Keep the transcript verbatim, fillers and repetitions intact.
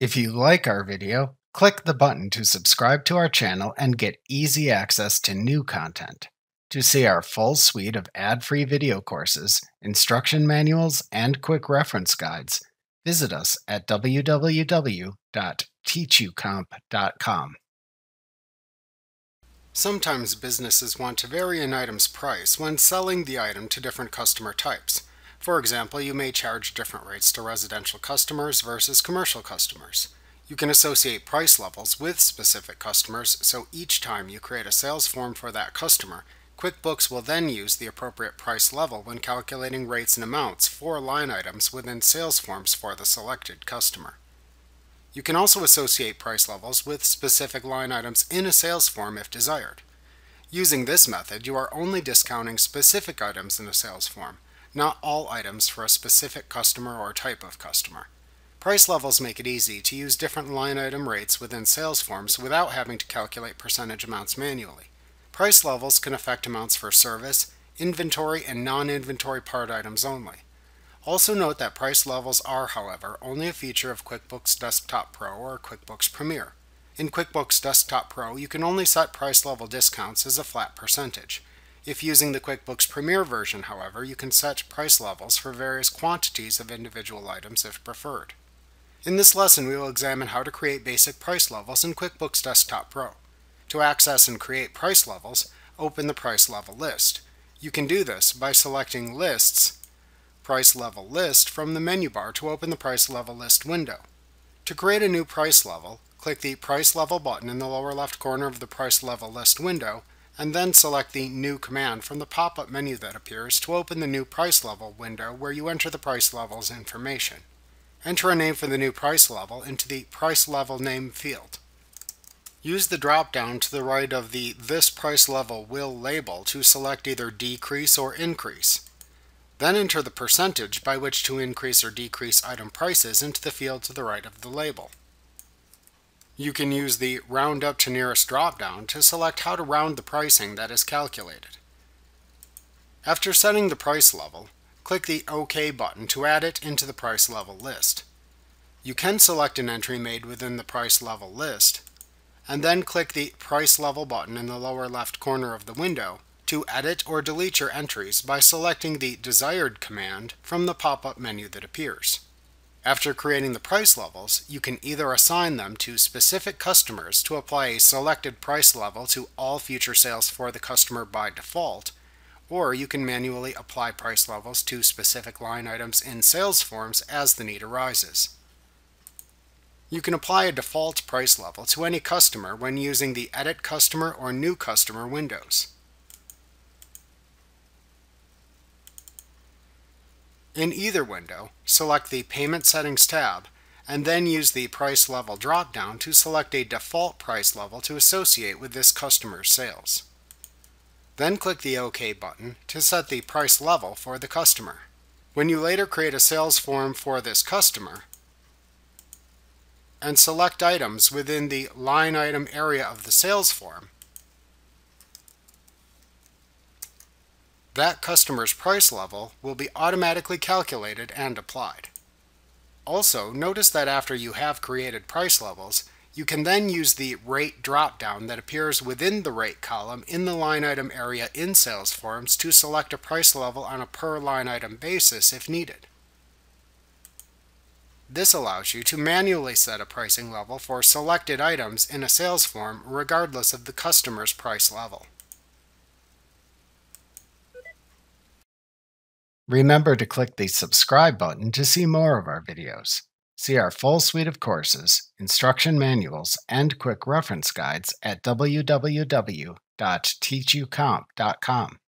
If you like our video, click the button to subscribe to our channel and get easy access to new content. To see our full suite of ad-free video courses, instruction manuals, and quick reference guides, visit us at w w w dot teach you comp dot com. Sometimes businesses want to vary an item's price when selling the item to different customer types. For example, you may charge different rates to residential customers versus commercial customers. You can associate price levels with specific customers, so each time you create a sales form for that customer, QuickBooks will then use the appropriate price level when calculating rates and amounts for line items within sales forms for the selected customer. You can also associate price levels with specific line items in a sales form if desired. Using this method, you are only discounting specific items in a sales form, not all items for a specific customer or type of customer. Price levels make it easy to use different line item rates within sales forms without having to calculate percentage amounts manually. Price levels can affect amounts for service, inventory, and non-inventory part items only. Also note that price levels are, however, only a feature of QuickBooks Desktop Pro or QuickBooks Premier. In QuickBooks Desktop Pro, you can only set price level discounts as a flat percentage. If using the QuickBooks Premier version, however, you can set price levels for various quantities of individual items if preferred. In this lesson, we will examine how to create basic price levels in QuickBooks Desktop Pro. To access and create price levels, open the price level list. You can do this by selecting Lists, Price Level List from the menu bar to open the price level list window. To create a new price level, click the Price Level button in the lower left corner of the price level list window, and then select the New command from the pop-up menu that appears to open the new price level window where you enter the price level's information. Enter a name for the new price level into the Price Level Name field. Use the drop-down to the right of the This Price Level Will label to select either Decrease or Increase. Then enter the percentage by which to increase or decrease item prices into the field to the right of the label. You can use the Round Up to Nearest drop-down to select how to round the pricing that is calculated. After setting the price level, click the OK button to add it into the price level list. You can select an entry made within the price level list, and then click the Price Level button in the lower left corner of the window to edit or delete your entries by selecting the Desired command from the pop-up menu that appears. After creating the price levels, you can either assign them to specific customers to apply a selected price level to all future sales for the customer by default, or you can manually apply price levels to specific line items in sales forms as the need arises. You can apply a default price level to any customer when using the Edit Customer or New Customer windows. In either window, select the Payment Settings tab, and then use the Price Level drop-down to select a default price level to associate with this customer's sales. Then click the OK button to set the price level for the customer. When you later create a sales form for this customer, and select items within the line item area of the sales form, that customer's price level will be automatically calculated and applied. Also, notice that after you have created price levels, you can then use the Rate drop-down that appears within the Rate column in the line item area in sales forms to select a price level on a per line item basis if needed. This allows you to manually set a pricing level for selected items in a sales form regardless of the customer's price level. Remember to click the subscribe button to see more of our videos. See our full suite of courses, instruction manuals, and quick reference guides at w w w dot teach you comp dot com.